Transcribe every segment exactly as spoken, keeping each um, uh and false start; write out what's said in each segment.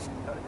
しっかり。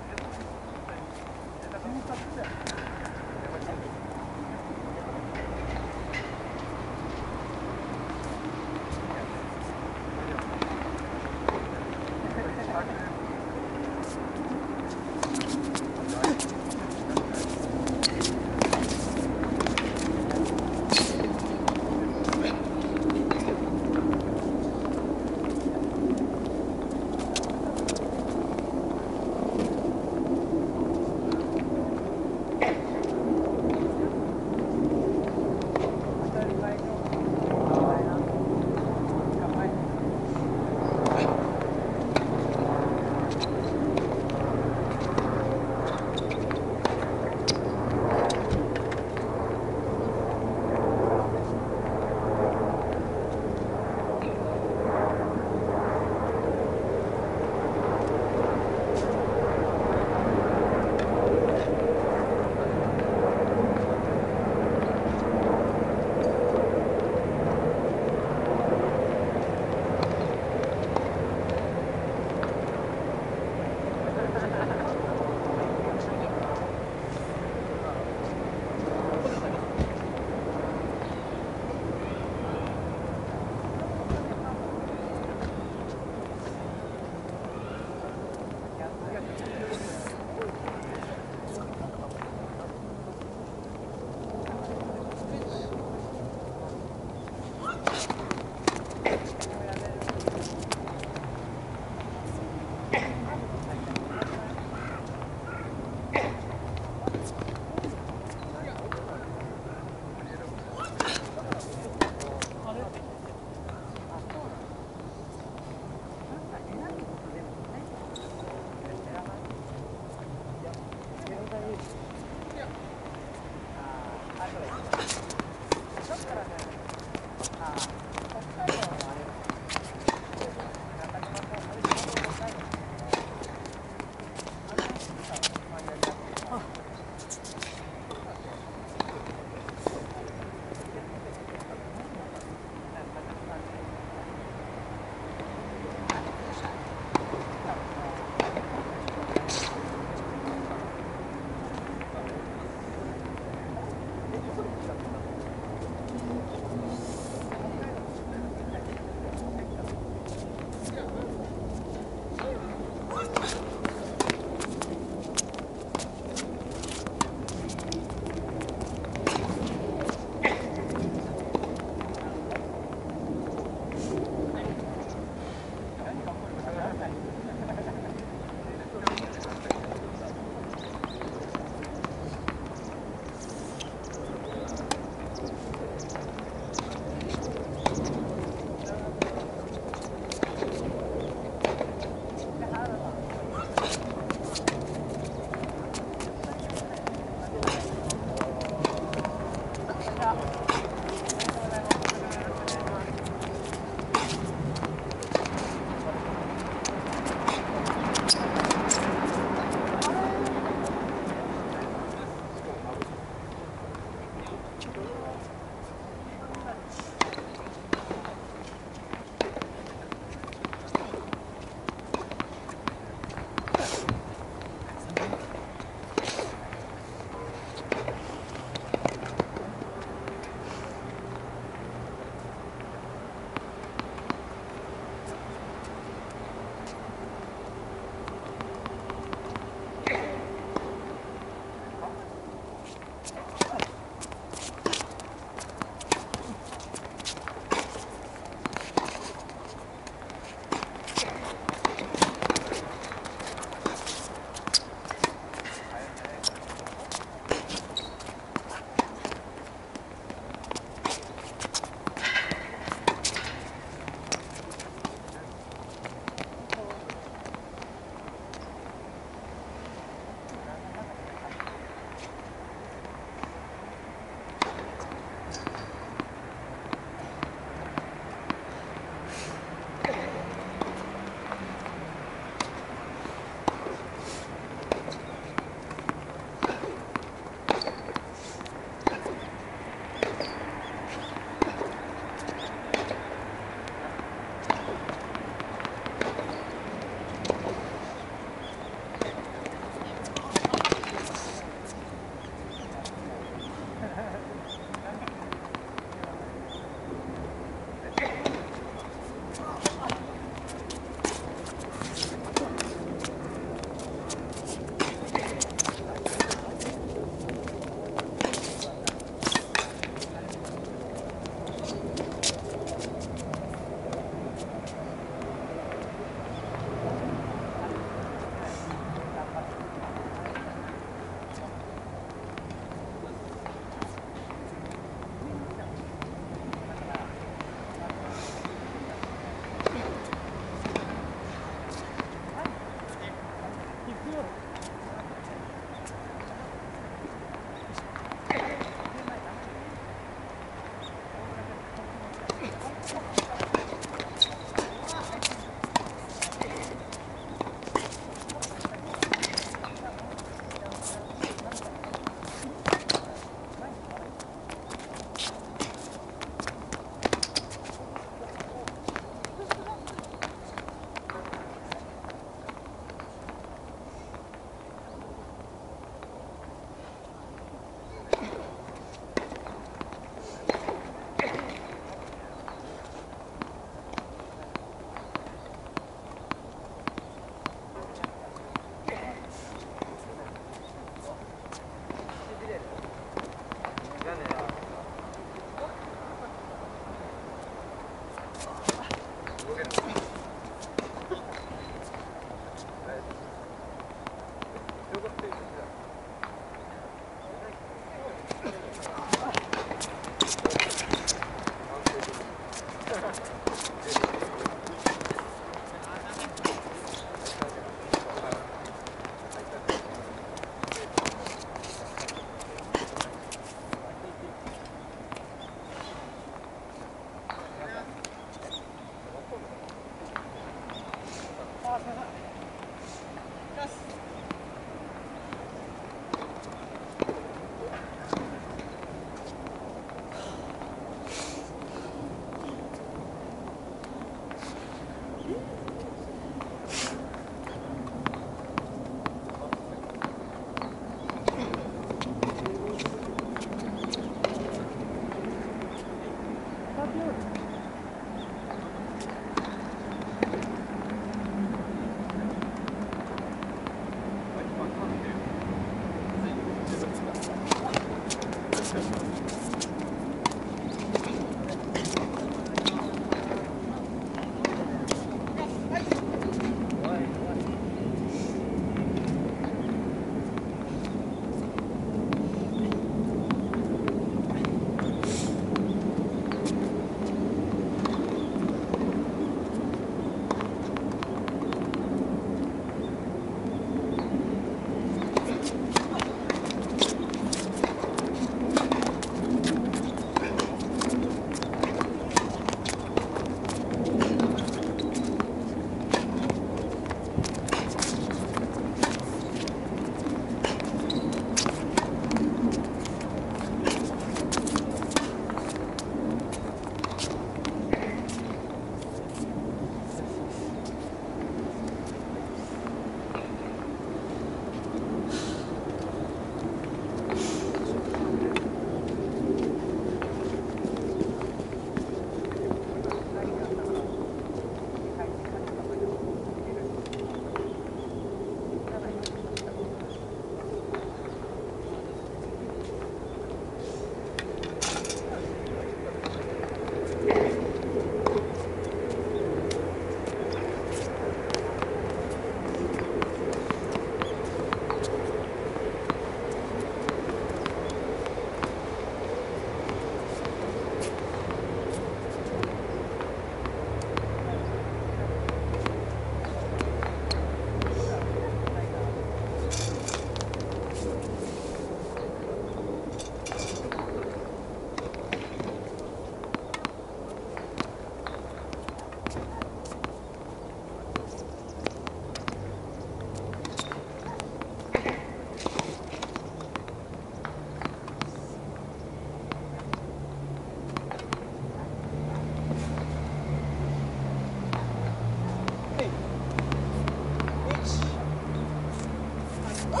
や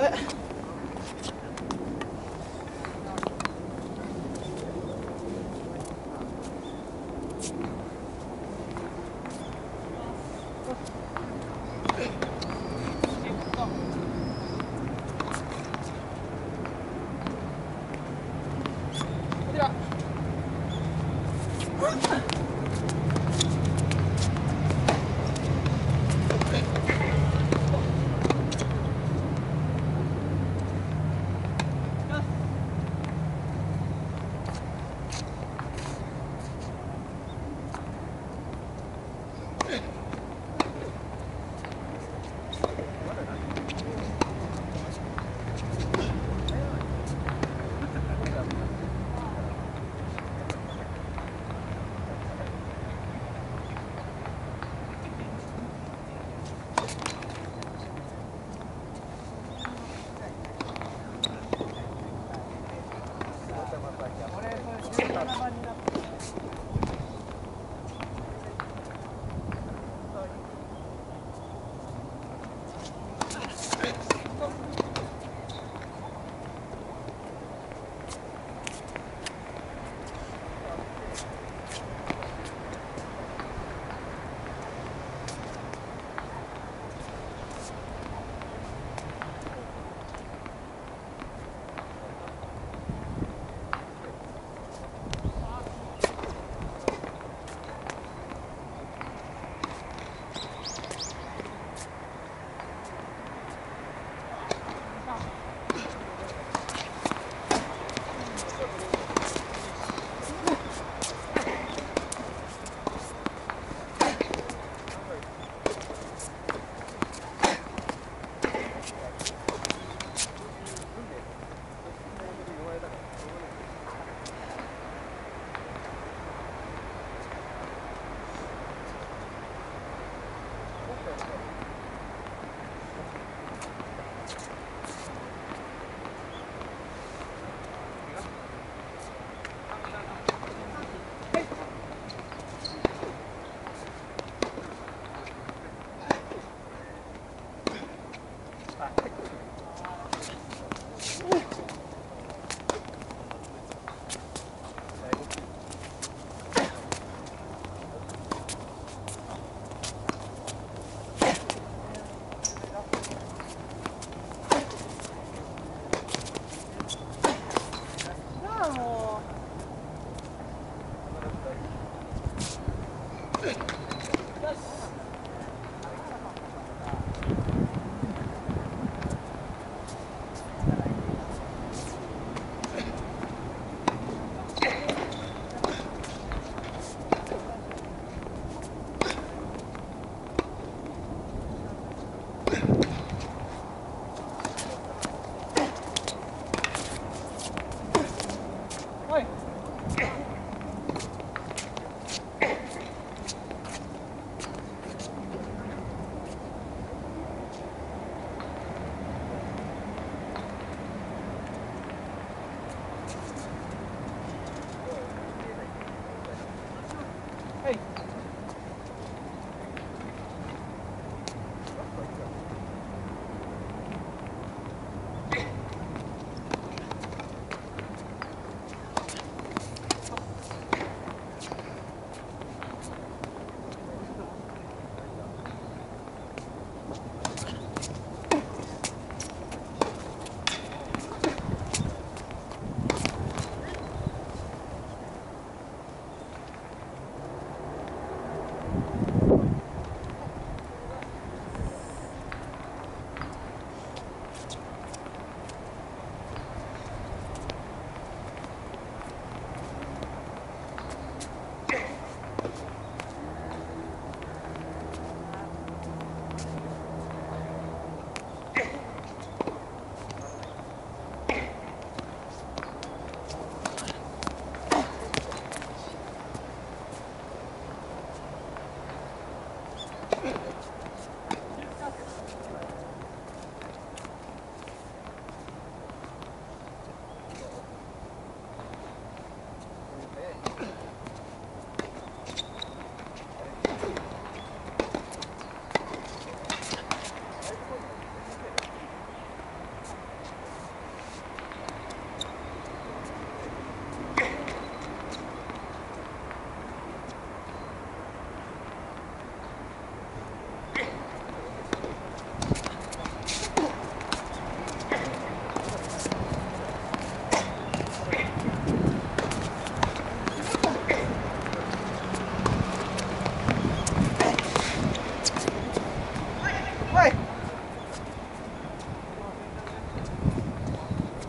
べ。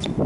レッド、ご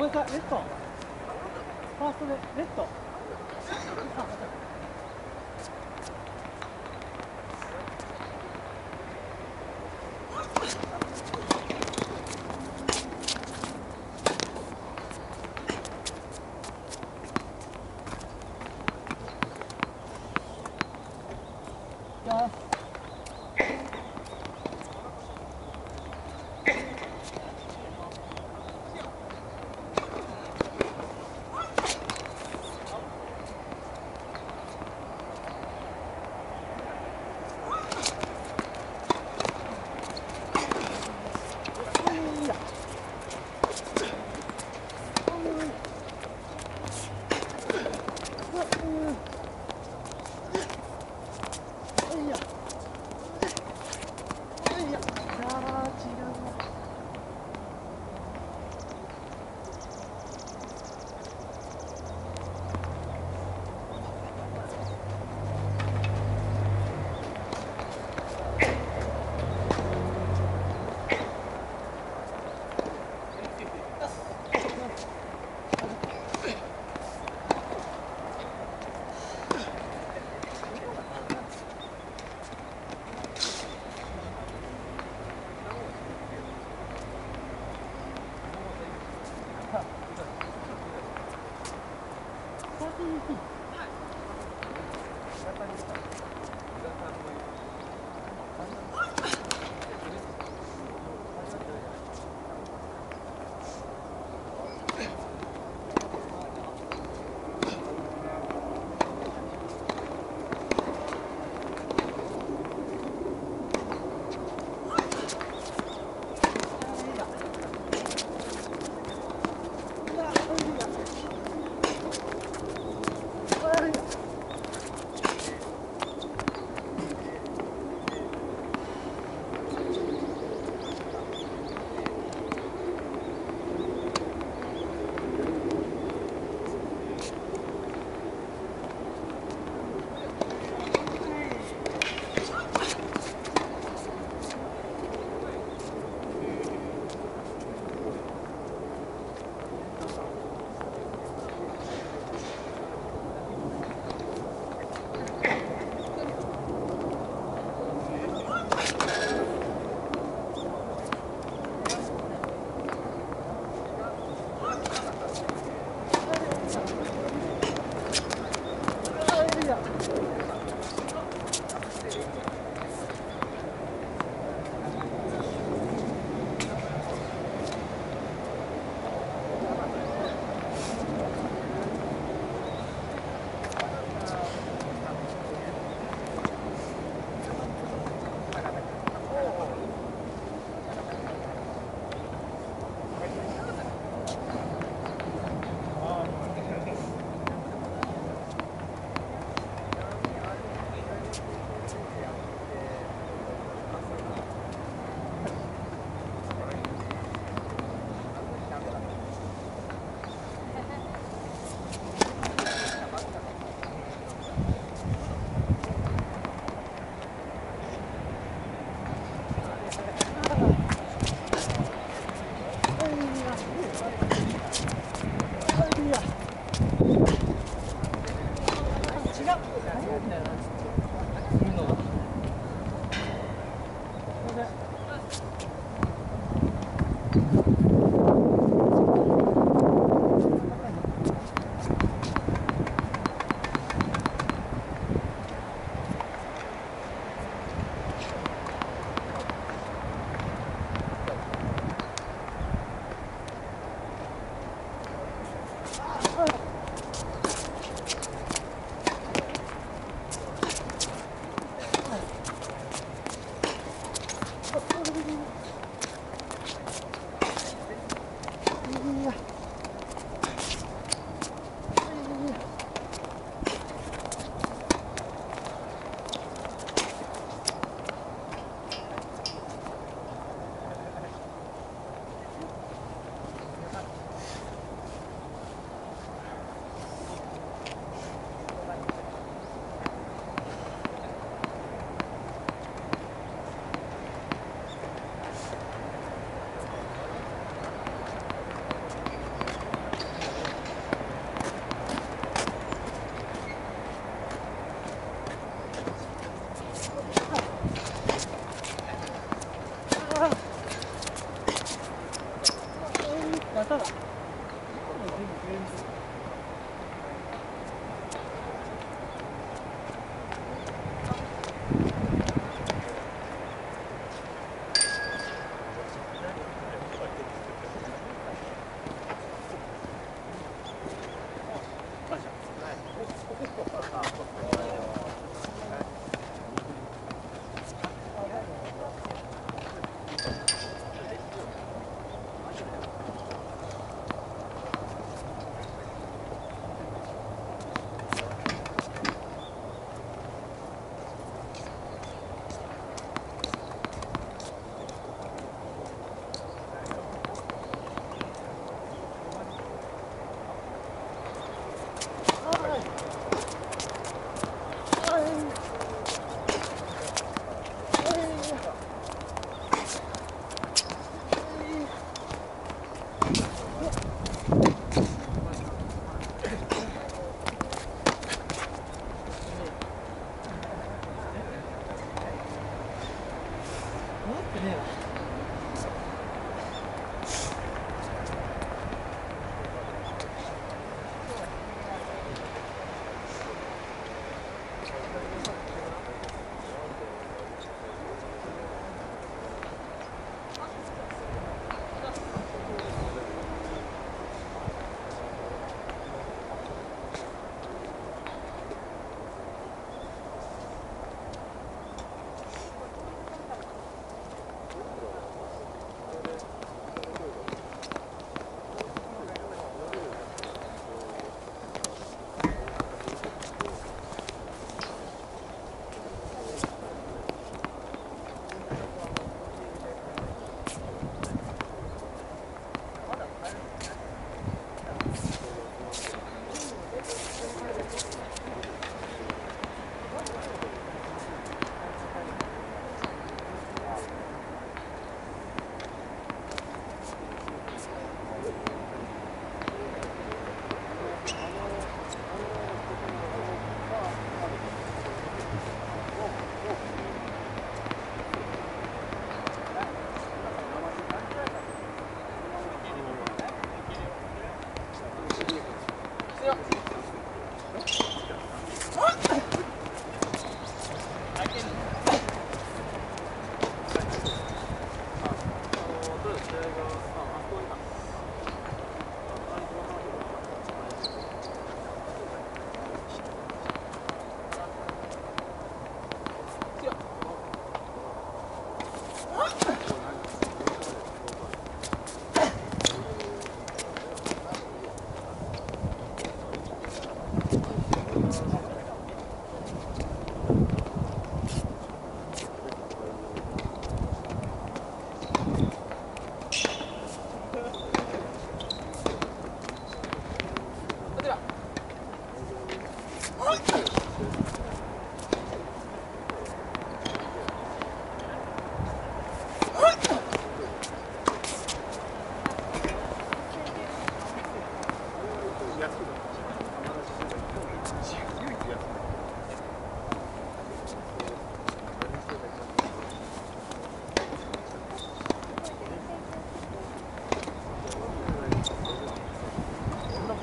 めんなさい、レッド。ファーストで、レッド。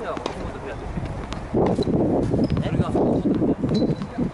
生はもともと増やしてる。俺がもともと増やしてる。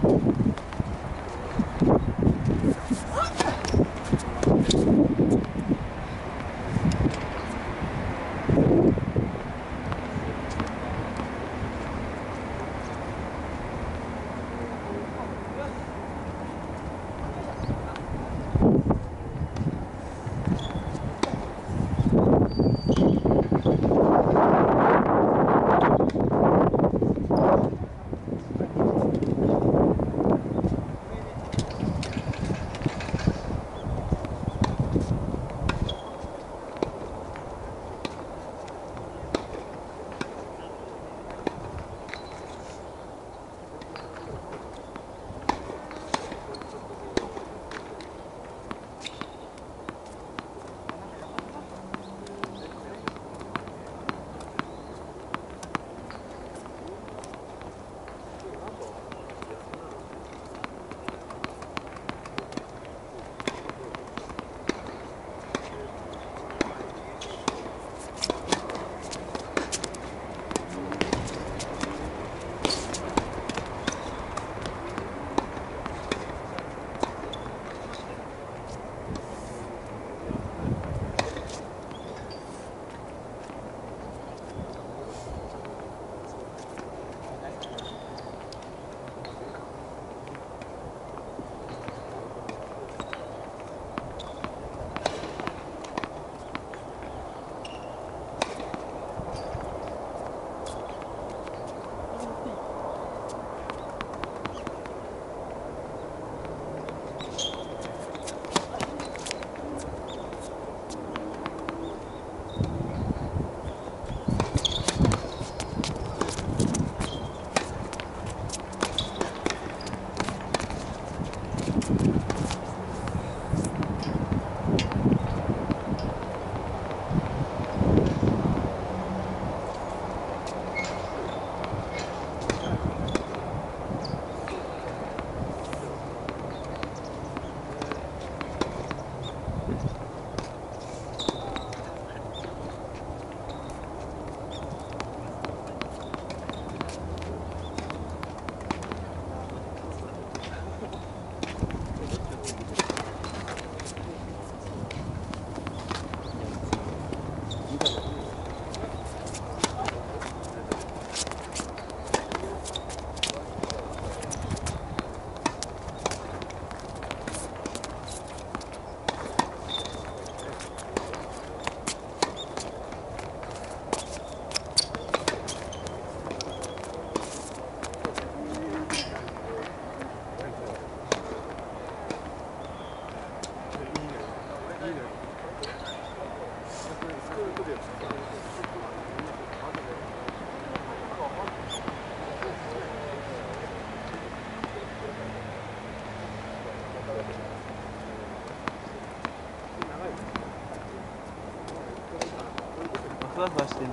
ふわふわしてる。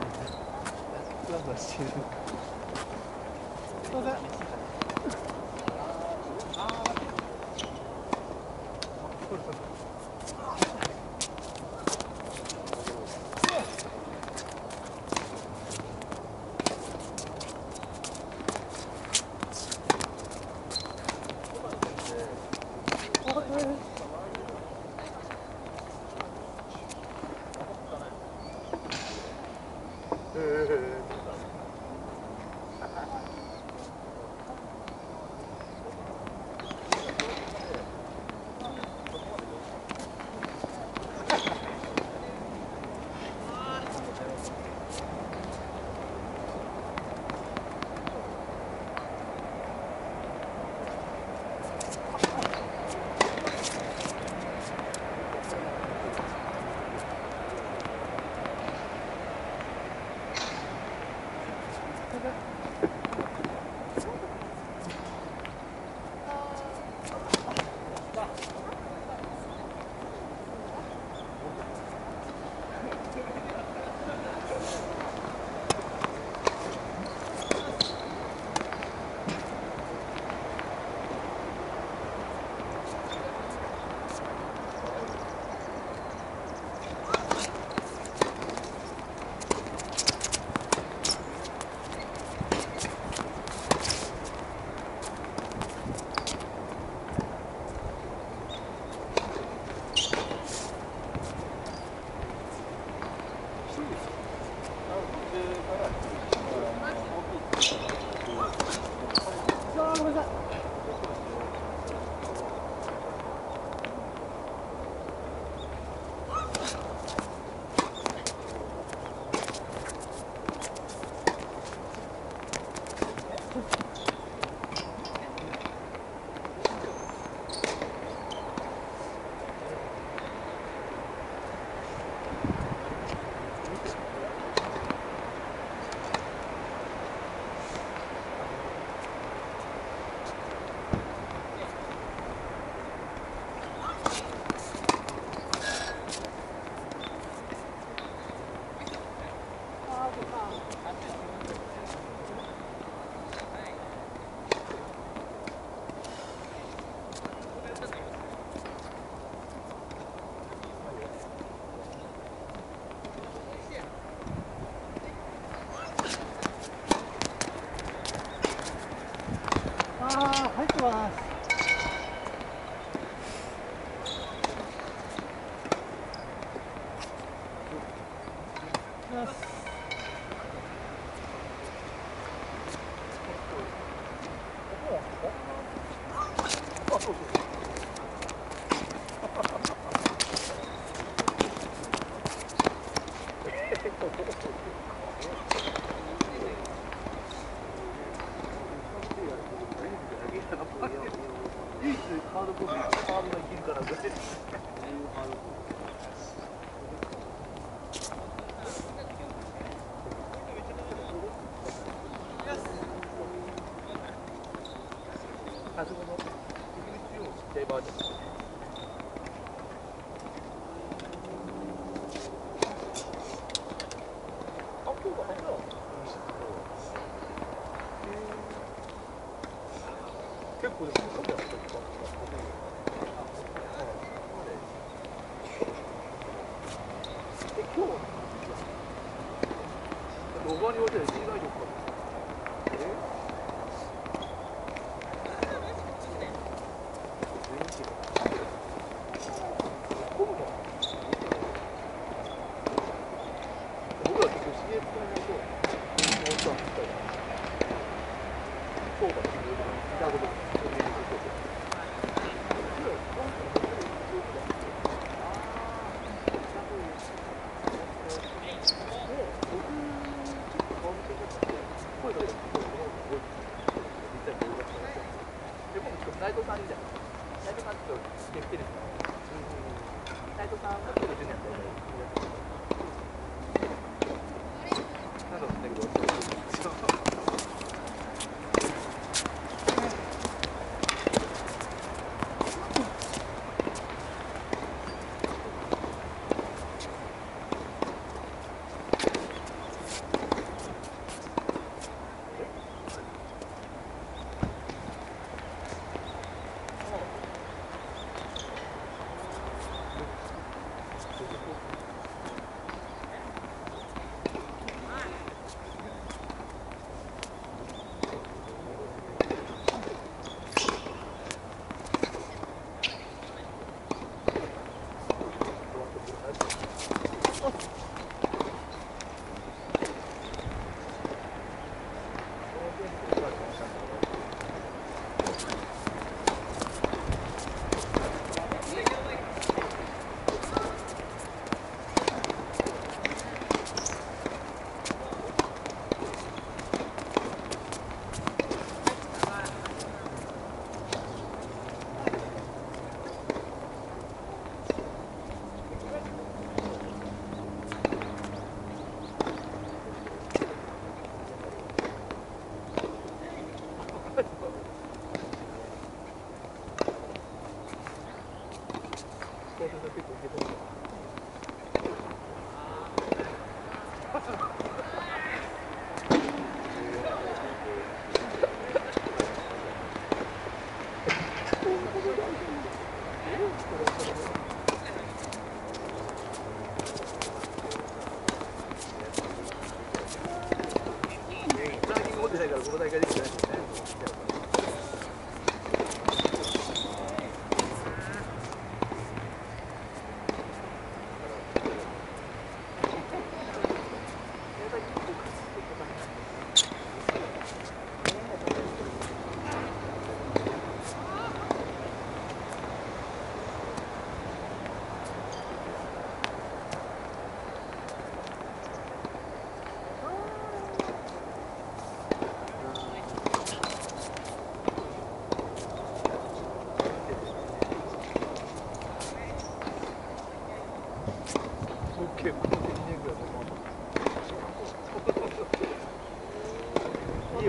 ふわふわしてる。すいません。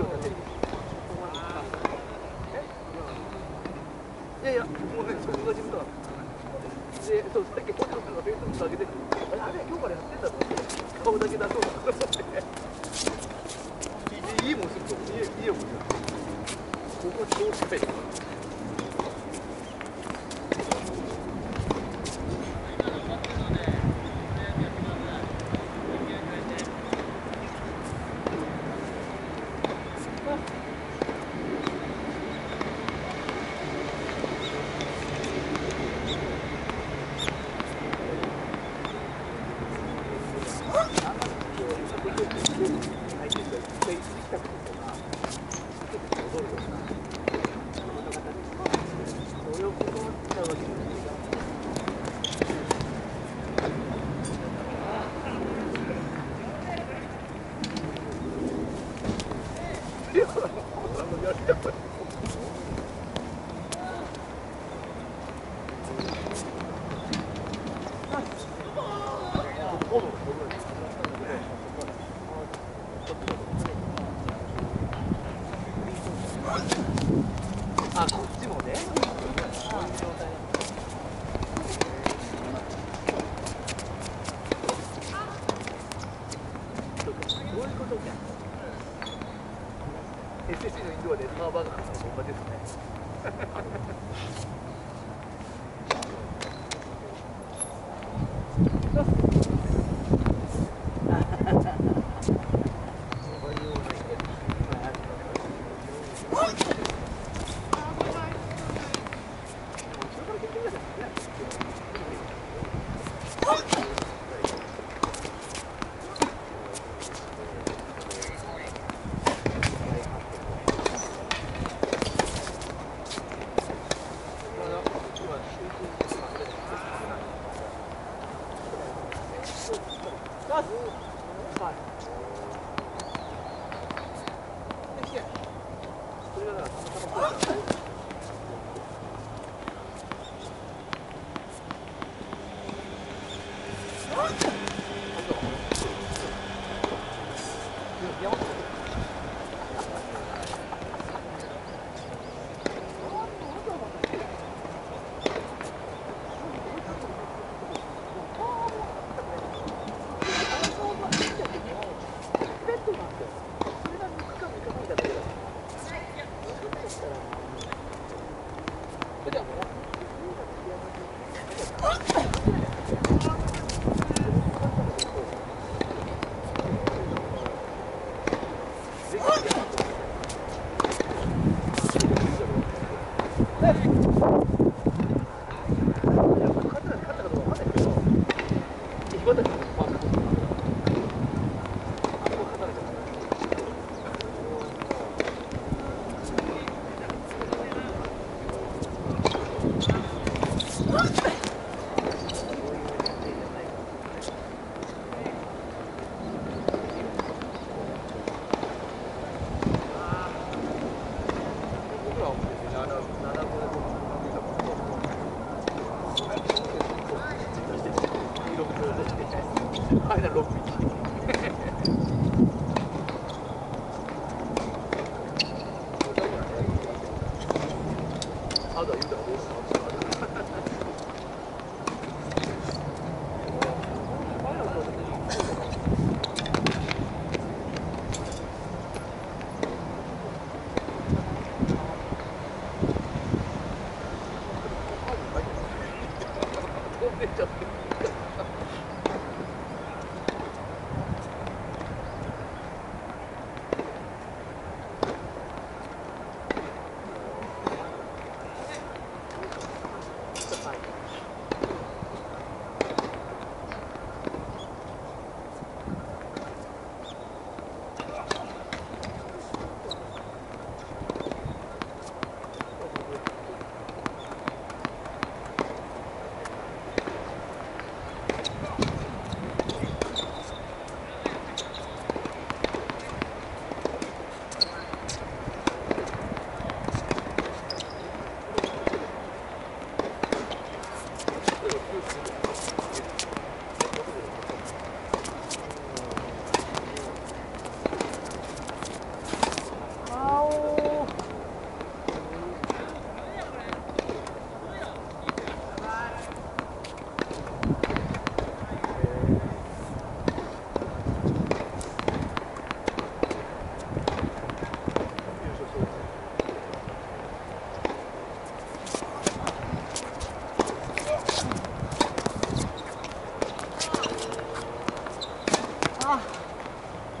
ようになってる。いやいや、もうね、そこが自分だから。で、そう、さっき、コチロさんがベースを上げて、あれ、今日からやってんだと思って、顔だけ出そうと思って。いいもんすると、いいよ、もんする。ここは超近い。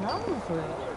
何それ。